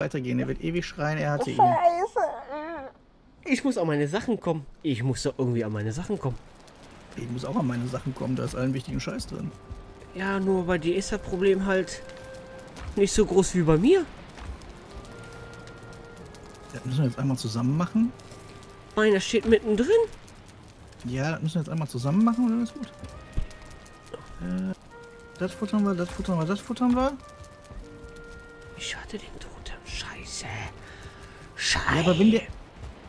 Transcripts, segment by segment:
Weitergehen, er wird ewig schreien, er hatte ihn. Scheiße. Ich muss an meine Sachen kommen. Ich muss doch irgendwie an meine Sachen kommen. Ich muss auch an meine Sachen kommen, da ist allen wichtigen Scheiß drin. Ja, nur bei dir ist das Problem halt nicht so groß wie bei mir. Das müssen wir jetzt einmal zusammen machen. Meiner steht mittendrin. Ja, das müssen wir jetzt einmal zusammen machen und dann ist gut. Das futtern wir, das futtern wir, das futtern wir. Ich hatte den Totem. Scheiße. Scheiße. Ja, aber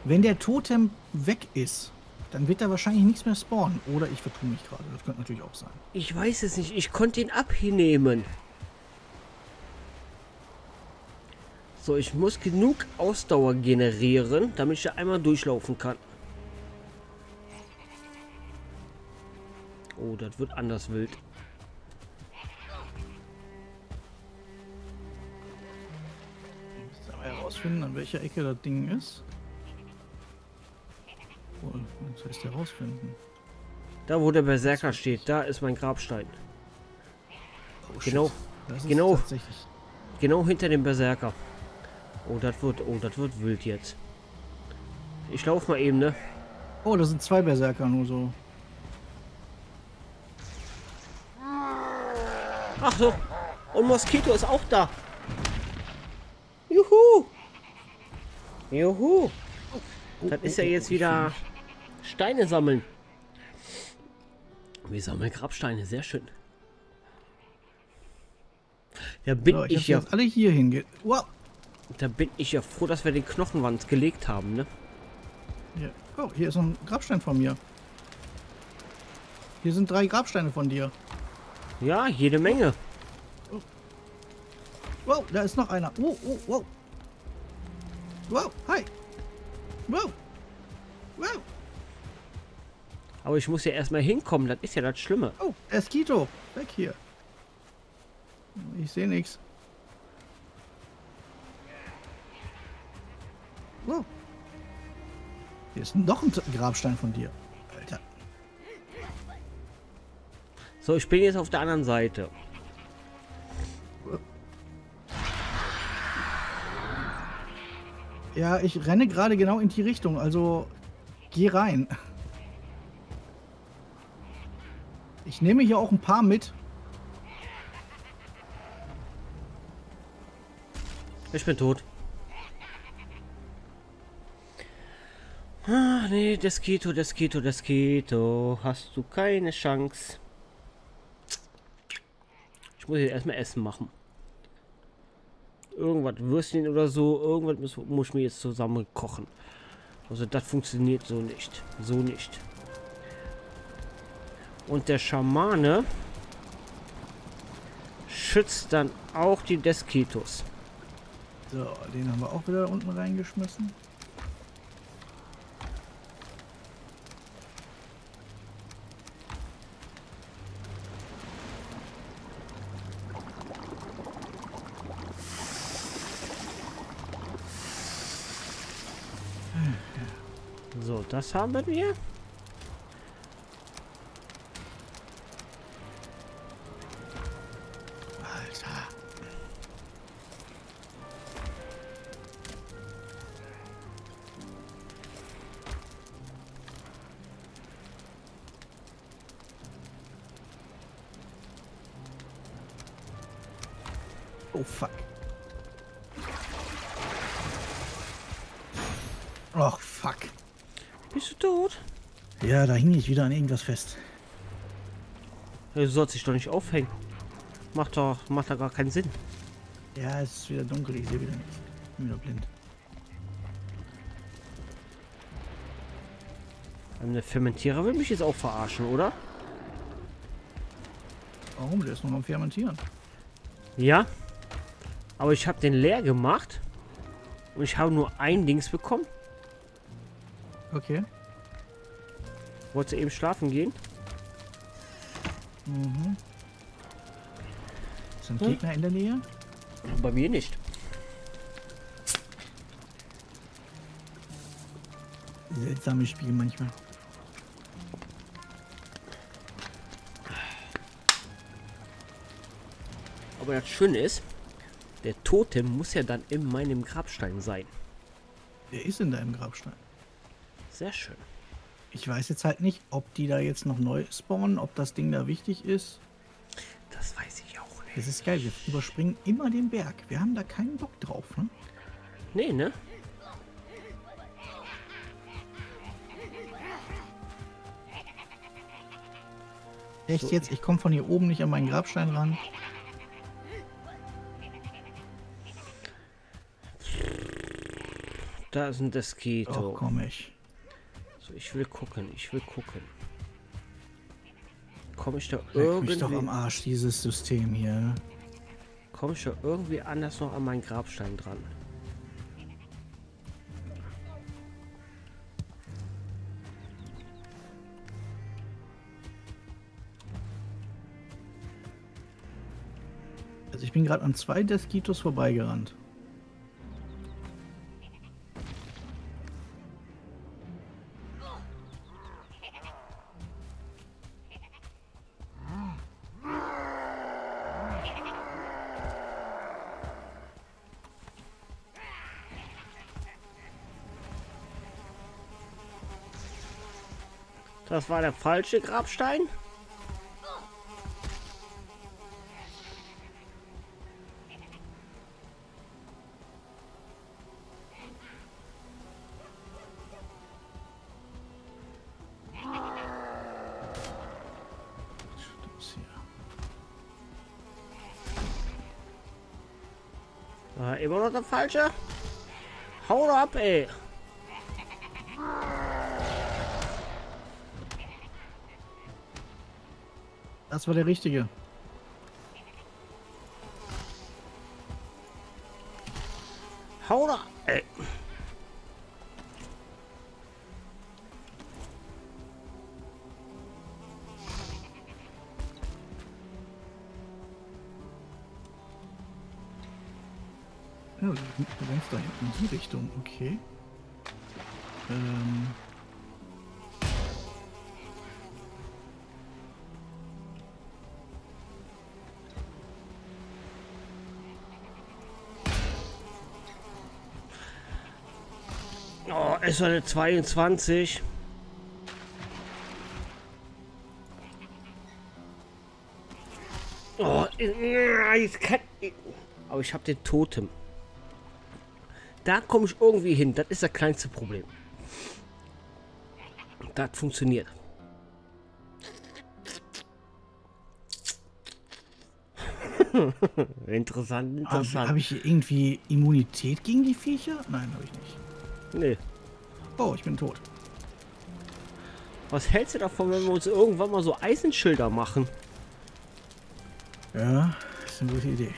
wenn der Totem weg ist, dann wird da wahrscheinlich nichts mehr spawnen. Oder ich vertue mich gerade. Das könnte natürlich auch sein. Ich weiß es nicht. Ich konnte ihn abnehmen. So, ich muss genug Ausdauer generieren, damit ich da einmal durchlaufen kann. Oh, das wird anders wild. Wir müssen aber herausfinden, an welcher Ecke das Ding ist. Oh, das heißt herausfinden. Da, wo der Berserker steht, da ist mein Grabstein. Oh, genau, genau hinter dem Berserker. Oh, das wird wild jetzt. Ich laufe mal eben, ne? Oh, das sind zwei Berserker nur so. Ach so. Und Moskito ist auch da. Juhu. Juhu. Das ist ja jetzt wieder Steine sammeln. Wir sammeln Grabsteine, sehr schön. Da bin so, ich ja jetzt alle hier hingeht. Wow. Da bin ich ja froh, dass wir den Knochenwand gelegt haben, ne? Ja. Oh, hier ist ein Grabstein von mir. Hier sind drei Grabsteine von dir. Ja, jede Menge. Oh. Wow, da ist noch einer. Oh, oh, wow. Wow, hi. Wow. Wow. Aber ich muss ja erstmal hinkommen, das ist ja das Schlimme. Oh, Eskito, weg hier. Ich sehe nichts. Wow. Hier ist noch ein Grabstein von dir. Alter. So, ich bin jetzt auf der anderen Seite. Ja, ich renne gerade genau in die Richtung, also geh rein. Ich nehme hier auch ein paar mit. Ich bin tot. Ah, nee, Deskito, Deskito, Deskito. Hast du keine Chance. Ich muss jetzt erstmal Essen machen. Irgendwas Würstchen oder so. Irgendwas muss ich mir jetzt zusammen kochen. Also das funktioniert so nicht. So nicht. Und der Schamane schützt dann auch die Deskitos. So, den haben wir auch wieder unten reingeschmissen. So, das haben wir. Alter. Oh fuck. Oh fuck. Bist du tot? Ja, da hing ich wieder an irgendwas fest. Du sollst dich doch nicht aufhängen. Macht doch gar keinen Sinn. Ja, es ist wieder dunkel, ich sehe wieder nichts. Ich bin wieder blind. Der Fermentierer will mich jetzt auch verarschen, oder? Warum? Der ist noch am Fermentieren. Ja, aber ich habe den leer gemacht und ich habe nur ein Dings bekommen. Okay. Wolltest du eben schlafen gehen? Mhm. Sind Gegner in der Nähe? Bei mir nicht. Seltsames Spiel manchmal. Aber das Schöne ist, Der Totem muss ja dann in meinem Grabstein sein. Der ist in deinem Grabstein. Sehr schön. Ich weiß jetzt halt nicht, ob die da jetzt noch neu spawnen, ob das Ding da wichtig ist. Das weiß ich auch nicht. Das ist geil, wir überspringen immer den Berg. Wir haben da keinen Bock drauf, ne? Nee, ne? Echt jetzt? Ich komme von hier oben nicht an meinen Grabstein ran. Da ist ein Deskito. Oh, komm ich. So, ich will gucken, ich will gucken. Komme ich da irgendwie... Ich bin doch am Arsch, dieses System hier. Komme ich da irgendwie anders noch an meinen Grabstein dran? Also ich bin gerade an 2 Deskitos vorbeigerannt. Das war der falsche Grabstein. War immer noch der falsche? Hau doch ab, ey. Das war der richtige. Hau da! Ey. Ja, du rennst da hinten in die Richtung, okay. Es war eine 22. Oh, ich kann... Aber ich habe den Totem. Da komme ich irgendwie hin. Das ist das kleinste Problem. Das funktioniert. Interessant, interessant. Habe ich irgendwie Immunität gegen die Viecher? Nein, habe ich nicht. Nee. Oh, ich bin tot. Was hältst du davon, wenn wir uns irgendwann mal so Eisenschilder machen? Ja, das ist eine gute Idee.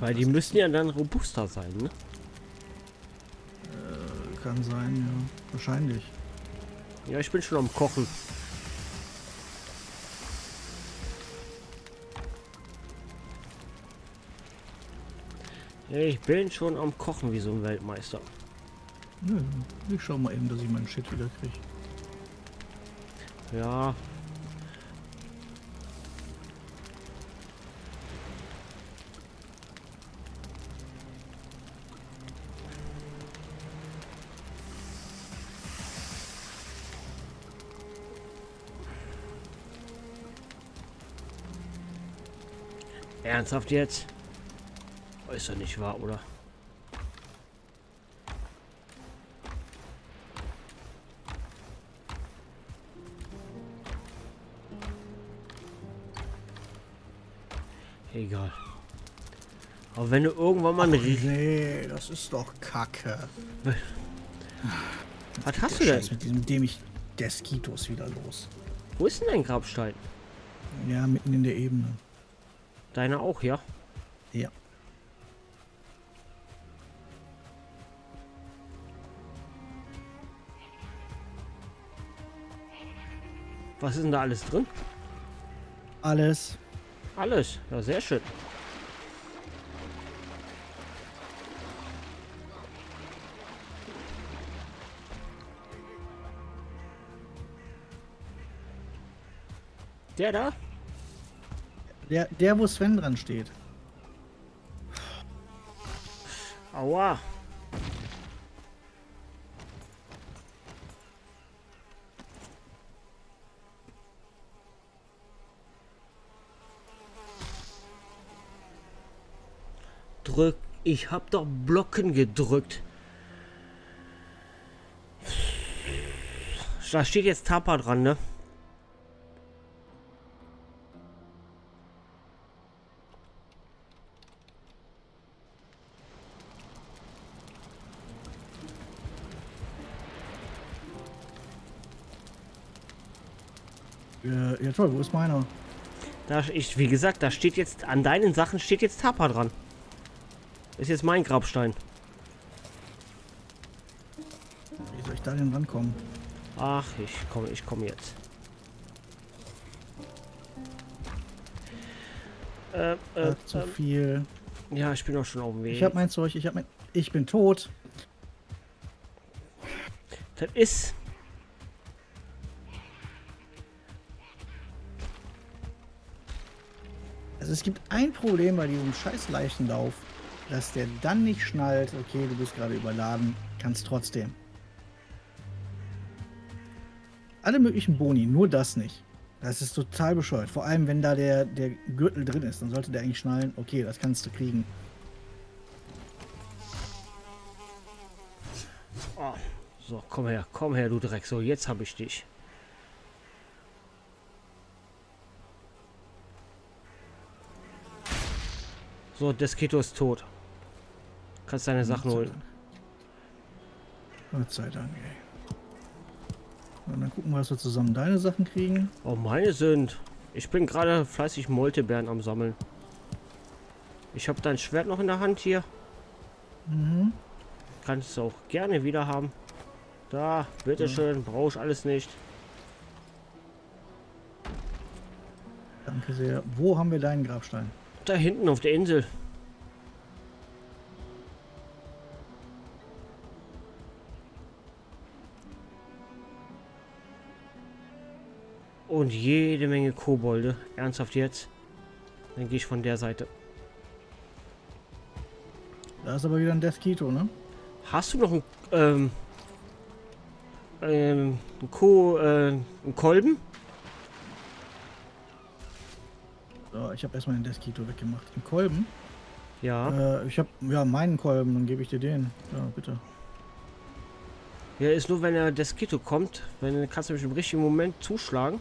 Weil die müssen ja dann robuster sein, ne? Kann sein, ja. Wahrscheinlich. Ja, ich bin schon am Kochen. Ich bin schon am Kochen wie so ein Weltmeister. Nö, ich schau mal eben, dass ich meinen Shit wieder kriege. Ja. Ernsthaft jetzt? Ist ja nicht wahr, oder? Egal. Aber wenn du irgendwann mal... nee, das ist doch Kacke. Was hast du denn? Mit diesem dämlichen Deskitos wieder los. Wo ist denn dein Grabstein? Ja, mitten in der Ebene. Deine auch, ja? Ja. Was ist denn da alles drin? Alles. Alles. Ja, sehr schön. Der da? Der, wo Sven dran steht. Aua. Drück. Ich hab doch Blocken gedrückt. Da steht jetzt Tapa dran, ne? Ja toll, wo ist meiner? Wie gesagt, da steht jetzt, an deinen Sachen steht jetzt Tapa dran. Ist jetzt mein Grabstein. Wie soll ich da denn rankommen? Ach, ich komme jetzt. Zu viel. Ja, ich bin auch schon auf dem Weg. Ich habe mein Zeug, ich bin tot. Das ist... Also es gibt ein Problem bei diesem scheiß Leichenlauf, dass der dann nicht schnallt, okay, du bist gerade überladen, kannst trotzdem. Alle möglichen Boni, nur das nicht. Das ist total bescheuert. Vor allem, wenn da der Gürtel drin ist, dann sollte der eigentlich schnallen, okay, das kannst du kriegen. Oh, so, komm her, du Dreck. So, jetzt habe ich dich. So, Desketo ist tot. Kannst deine Sachen holen. Gott sei Dank, ey. Und dann gucken wir, dass wir zusammen deine Sachen kriegen. Oh, meine sind. Ich bin gerade fleißig Moltebeeren am Sammeln. Ich habe dein Schwert noch in der Hand hier. Mhm. Kannst du auch gerne wieder haben. Da, bitteschön, ja. Brauche ich alles nicht. Danke sehr. Wo haben wir deinen Grabstein? Da hinten auf der Insel. Und jede Menge Kobolde. Ernsthaft jetzt? Dann gehe ich von der Seite. Da ist aber wieder ein Desketo, ne? Hast du noch einen Kolben? Ich habe erstmal den Desketo weggemacht. Im Kolben? Ja. Ich habe ja meinen Kolben, dann gebe ich dir den. Ja, bitte. Ja, ist nur, wenn der Desketo kommt, dann kannst du mich im richtigen Moment zuschlagen.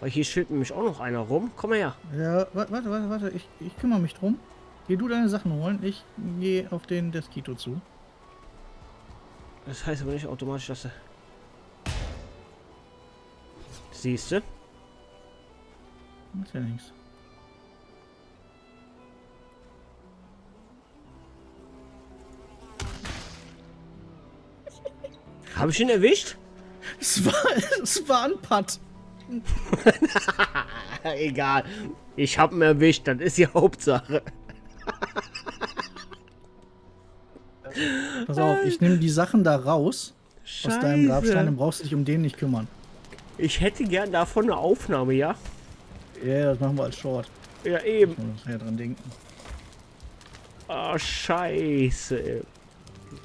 Weil hier schiebt nämlich auch noch einer rum. Komm her. Ja, warte. Ich kümmere mich drum. Geh du deine Sachen holen. Ich gehe auf den Desketo zu. Das heißt aber nicht automatisch, dass er... Siehst du? Macht ja nichts. Habe ich ihn erwischt? Es war ein Putt. Egal. Ich habe ihn erwischt. Das ist die Hauptsache. Pass auf, ich nehme die Sachen da raus. Scheiße. Aus deinem Grabstein. Dann brauchst du dich um den nicht kümmern. Ich hätte gern davon eine Aufnahme, ja? Ja, das machen wir als Short. Ja, eben. Da muss man ja dran denken. Ah, oh, scheiße, ey.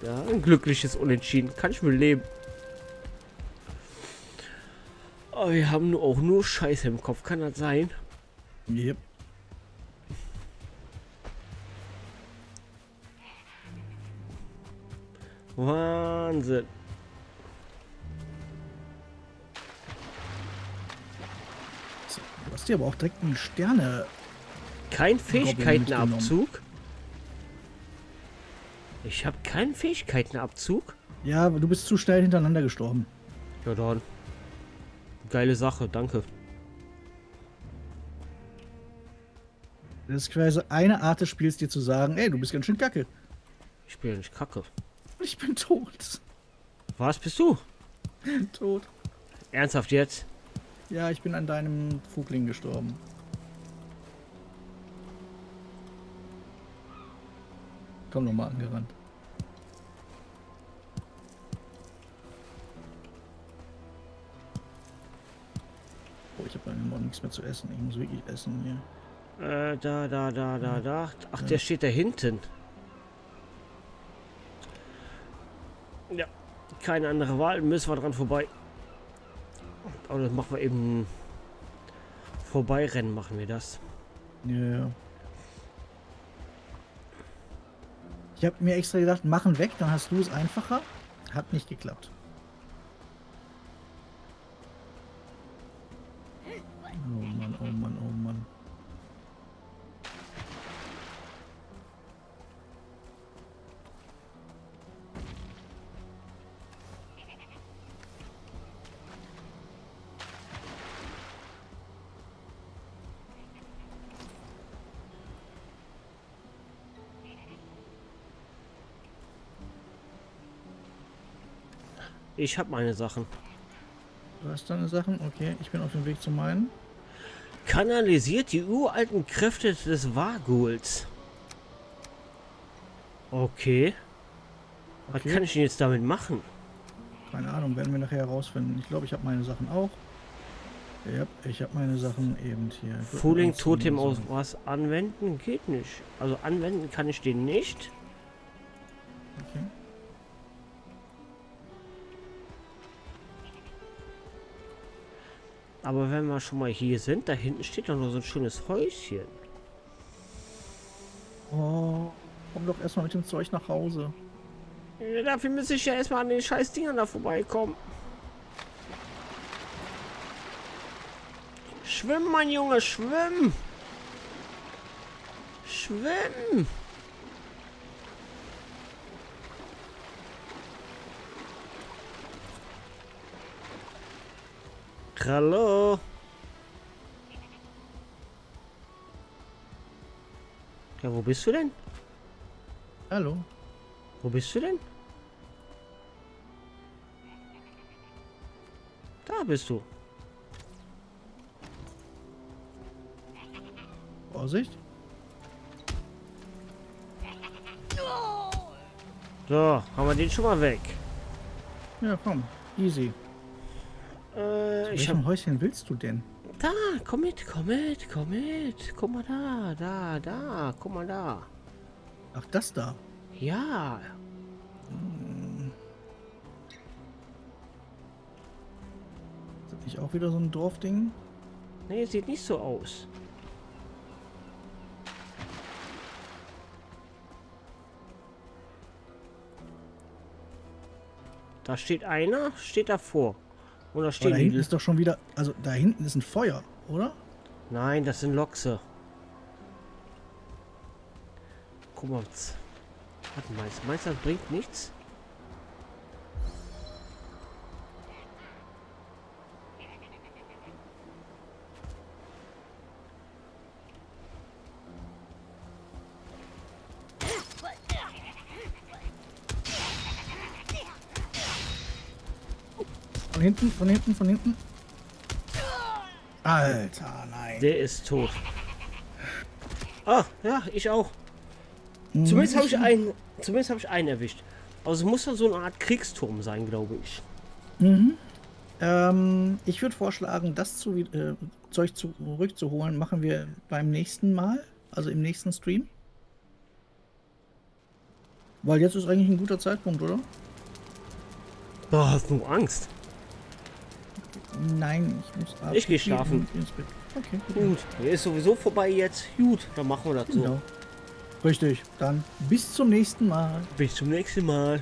Ja, ein glückliches Unentschieden. Kann ich mit leben. Aber wir haben auch nur Scheiße im Kopf. Kann das sein? Yep. Wahnsinn. Du hast dir aber auch direkt einen Sterne. Kein Fähigkeitenabzug. Ich habe keinen Fähigkeitenabzug. Ja, aber du bist zu schnell hintereinander gestorben. Ja, dann. Geile Sache, danke. Das ist quasi eine Art des Spiels, dir zu sagen, ey, du bist ganz schön kacke. Ich bin ja nicht kacke. Ich bin tot. Was bist du? Tot. Ernsthaft jetzt? Ja, ich bin an deinem Vogling gestorben. Komm nochmal angerannt. Boah, ich habe eigentlich mal nichts mehr zu essen. Ich muss wirklich essen hier. Da. Ach, ja. Der steht da hinten. Ja, keine andere Wahl. Müssen wir dran vorbei. Aber das machen wir eben. Vorbeirennen machen wir das. Ja. Ich habe mir extra gedacht, machen weg, dann hast du es einfacher. Hat nicht geklappt. Oh Mann, oh Mann, oh Mann. Ich habe meine Sachen. Du hast deine Sachen? Okay, ich bin auf dem Weg zu meinen. Kanalisiert die uralten Kräfte des Varguls. Okay. Was kann ich denn jetzt damit machen? Keine Ahnung, werden wir nachher herausfinden. Ich glaube, ich habe meine Sachen auch. Ja, ich habe meine Sachen eben hier. Fooling Totem aus was anwenden? Geht nicht. Also anwenden kann ich den nicht. Okay. Aber wenn wir schon mal hier sind, da hinten steht doch noch so ein schönes Häuschen. Oh, komm doch erstmal mit dem Zeug nach Hause. Ja, dafür müsste ich ja erstmal an den scheiß Dingern da vorbeikommen. Schwimm, mein Junge, schwimm! Schwimm! Hallo. Ja, wo bist du denn? Hallo. Wo bist du denn? Da bist du. Vorsicht. So, haben wir den schon mal weg. Ja, komm. Easy. Ich hab... Welchem Häuschen willst du denn? Da, komm mit, komm mit, komm mit. Guck mal da, da, da, guck mal da. Ach, das da? Ja. Hm. Ist das nicht auch wieder so ein Dorfding? Nee, sieht nicht so aus. Da steht einer, steht davor. Oder stehen da hinten ist doch schon wieder... Also da hinten ist ein Feuer, oder? Nein, das sind Lochse. Guck mal. Warte mal, meinst du, das bringt nichts? Hinten, von hinten, von hinten. Alter, nein. Der ist tot. Ah, ja, ich auch. Zumindest habe ich einen. Zumindest habe ich einen erwischt. Also es muss ja so eine Art Kriegsturm sein, glaube ich. Mhm. Ich würde vorschlagen, das Zeug zurückzuholen, machen wir beim nächsten Mal, also im nächsten Stream. Weil jetzt ist eigentlich ein guter Zeitpunkt, oder? Boah, hast du Angst? Nein, ich muss ab. Ich gehe schlafen. Ins Bett. Okay, gut. Der ist sowieso vorbei jetzt. Gut, dann machen wir das so. Genau. Richtig. Dann bis zum nächsten Mal. Bis zum nächsten Mal.